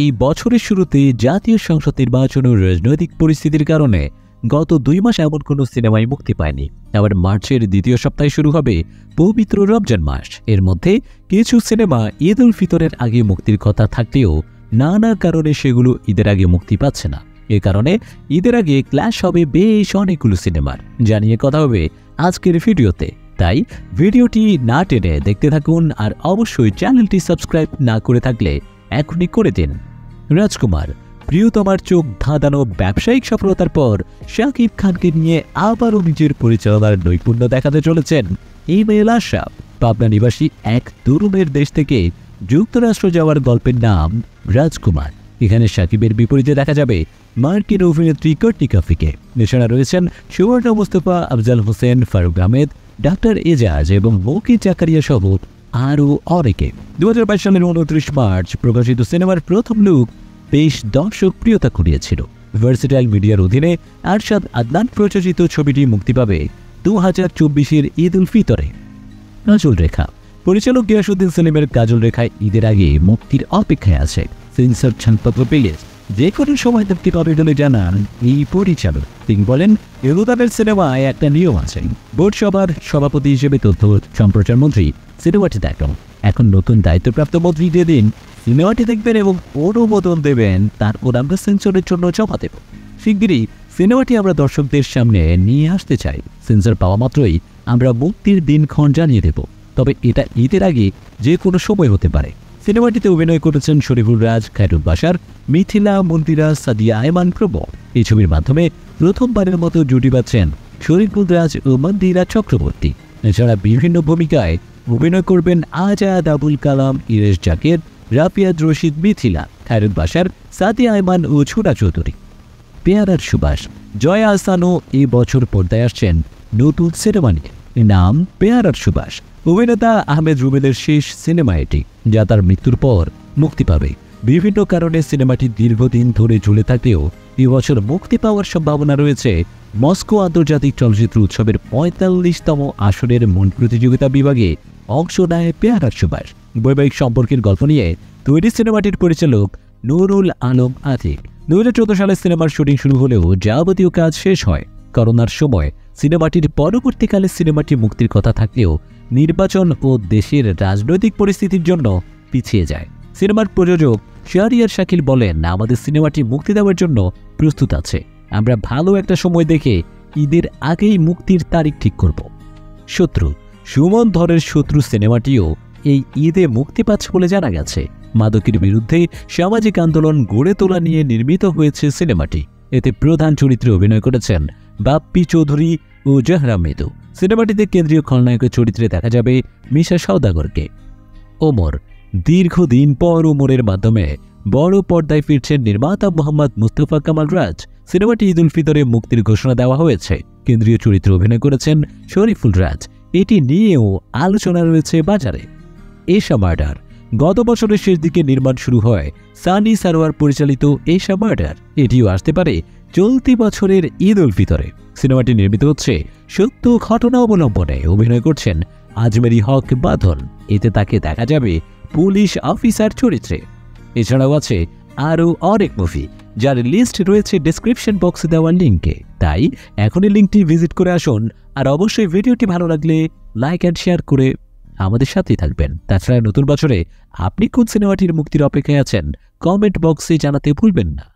এই বছরের শুরুতে জাতীয় সংসদ নির্বাচনের রাজনৈতিক পরিস্থিতির কারণে গত দুই মাস এমন কোনো সিনেমাই মুক্তি পায়নি। আবার মার্চের দ্বিতীয় সপ্তাহে শুরু হবে পবিত্র রমজান মাস। এর মধ্যে কিছু সিনেমা ঈদ উল ফিতরের আগে মুক্তির কথা থাকলেও নানা কারণে সেগুলো ঈদের আগে মুক্তি পাচ্ছে না। এ কারণে ঈদের আগে ক্ল্যাশ হবে বেশ অনেকগুলো সিনেমার, জানিয়ে কথা হবে আজকের ভিডিওতে। তাই ভিডিওটি না টেনে দেখতে থাকুন, আর অবশ্যই চ্যানেলটি সাবস্ক্রাইব না করে থাকলে এখনই করে দিন। রাজকুমার প্রিয়তমার চোখ ধাঁধানো ব্যবসায়িক সফলতার পর শাকিব খানকে নিয়ে আবারও নিজের পরিচালনার নৈপুণ্য দেখাতে চলেছেন ইমেল আশরাফ। পাবনা নিবাসী এক তরুণের দেশ থেকে যুক্তরাষ্ট্র যাওয়ার গল্পের নাম রাজকুমার। এখানে শাকিবের বিপরীতে দেখা যাবে মার্কিন অভিনেত্রী কর্টিকাফিকে। নিশানা রয়েছেন সুবর্ণ মুস্তফা, আফজাল হোসেন, ফারুক আহমেদ, ডাক্তার এজাজ এবং মৌকি জাকারিয়া সহ আরও অনেকে। 2022 সালের 29 মার্চ প্রকাশিত সিনেমার প্রথম লুক বেশ দর্শক প্রিয়তা কুড়িয়েছিল। ভার্সেটাইল মিডিয়ার অধীনে আরশাদ আদনান প্রযোজিত ছবিটি মুক্তি পাবে 2024-এর ঈদ উল ফিতরে। কাজল রেখা পরিচালক গিয়াসউদ্দিন সেলিমের কাজল রেখায় ঈদের আগে মুক্তির অপেক্ষায় আছে। সেন্সর ছাড়পত্র পেলে যে কোনো সময় মুক্তি পাবে বলে জানান এই পরিচালক। তিনি বলেন, এরুদাবের সিনেমায় একটা নিয়ম আছে, বোর্ড সভার সভাপতি হিসেবে তথ্য সম্প্রচার মন্ত্রী সিনেমাটি দেখেন। এখন নতুন দায়িত্বপ্রাপ্ত মন্ত্রী দিয়ে দিন সিনেমাটি দেখবেন এবং অনুমোদন দেবেন, তারপর আমরা সেন্সরের জন্য জমা দেব। শিগগিরই সিনেমাটি আমরা দর্শকদের সামনে নিয়ে আসতে চাই। সেন্সর পাওয়া মাত্রই আমরা মুক্তির দিনক্ষণ জানিয়ে দেব, তবে এটা ঈদের আগে যে কোনো সময় হতে পারে। সিনেমাটিতে অভিনয় করেছেন শরীফুল রাজ, খায়রুল বাশার, মিথিলা, মন্দিরা, সাদিয়া আয়মান প্রমুখ। এই ছবির মাধ্যমে প্রথমবারের মতো জুটি বাঁধছেন শরীফুল রাজ ও মন্দিরা চক্রবর্তী। এছাড়া বিভিন্ন ভূমিকায় অভিনয় করবেন আজাদ, আবুল কালাম, ইরেশ জাকের, রাফিয়াদ রশিদ, মিথিলা, খায়রুল বাশার, সাদিয়া আয়মান ও ছোড়া চৌধুরী। পেয়ারার সুবাস জয়া আহসানও এই বছর পর্দায় আসছেন নতুন সিনেমা নিয়ে, নাম পেয়ারার সুবাস। অভিনেতা আহমেদ রুবেলের শেষ সিনেমা এটি, যা তার মৃত্যুর পর মুক্তি পাবে। বিভিন্ন কারণে সিনেমাটি দীর্ঘদিন ধরে ঝুলে থাকলেও এবছর মুক্তি পাওয়ার সম্ভাবনা রয়েছে। মস্কো আন্তর্জাতিক চলচ্চিত্র উৎসবের ৪৫তম আসরের মূল প্রতিযোগিতা বিভাগে অংশ নেয় পেয়ারার সুবাস। বৈবাহিক সম্পর্কের গল্প নিয়ে তৈরি সিনেমাটির পরিচালক নুরুল আলম আতিক। 2014 সালে সিনেমার শুটিং শুরু হলেও যাবতীয় কাজ শেষ হয় করোনার সময়। সিনেমাটির পরবর্তীকালে সিনেমাটি মুক্তির কথা থাকলেও নির্বাচন ও দেশের রাজনৈতিক পরিস্থিতির জন্য পিছিয়ে যায়। সিনেমার প্রযোজক শাহরিয়ার শাকিল বলেন, আমাদের সিনেমাটি মুক্তি দেওয়ার জন্য প্রস্তুত আছে, আমরা ভালো একটা সময় দেখে ঈদের আগেই মুক্তির তারিখ ঠিক করব। শত্রু সুমন ধরের শত্রু সিনেমাটিও এই ঈদে মুক্তি পাচ্ছে বলে জানা গেছে। মাদকের বিরুদ্ধে সামাজিক আন্দোলন গড়ে তোলা নিয়ে নির্মিত হয়েছে সিনেমাটি। এতে প্রধান চরিত্রে অভিনয় করেছেন বাপ্পি চৌধুরী ও জহরা মৃদু। সিনেমাটিতে কেন্দ্রীয় খলনায়কের চরিত্রে দেখা যাবে মিশা সওদাগরকে। ওমর দীর্ঘদিন পর ওমরের মাধ্যমে বড় পর্দায় ফিরছেন নির্মাতা মোহাম্মদ মুস্তফা কামাল রাজ। সিনেমাটি ঈদ উল ফিতরে মুক্তির ঘোষণা দেওয়া হয়েছে। কেন্দ্রীয় চরিত্রে অভিনয় করেছেন শরীফুল রাজ। এটি নিয়েও আলোচনা রয়েছে বাজারে। এশা মার্ডার গত বছরের শেষ দিকে নির্মাণ শুরু হয় সানি সারোয়ার পরিচালিত এশা মার্ডার। এটিও আসতে পারে চলতি বছরের ঈদ উল ফিতরে। সিনেমাটি নির্মিত হচ্ছে সত্য ঘটনা অবলম্বনে। অভিনয় করছেন আজমেরি হক বাঁধন, এতে তাকে দেখা যাবে পুলিশ অফিসার চরিত্রে। এছাড়াও আছে আরও অনেক মুভি, যার লিস্ট রয়েছে ডিসক্রিপশন বক্সে দেওয়ার লিঙ্কে। তাই এখনই লিঙ্কটি ভিজিট করে আসুন, আর অবশ্যই ভিডিওটি ভালো লাগলে লাইক অ্যান্ড শেয়ার করে আমাদের সাথেই থাকবেন। তাছাড়া নতুন বছরে আপনি কোন সিনেমাটির মুক্তির অপেক্ষায় আছেন কমেন্ট বক্সে জানাতে ভুলবেন না।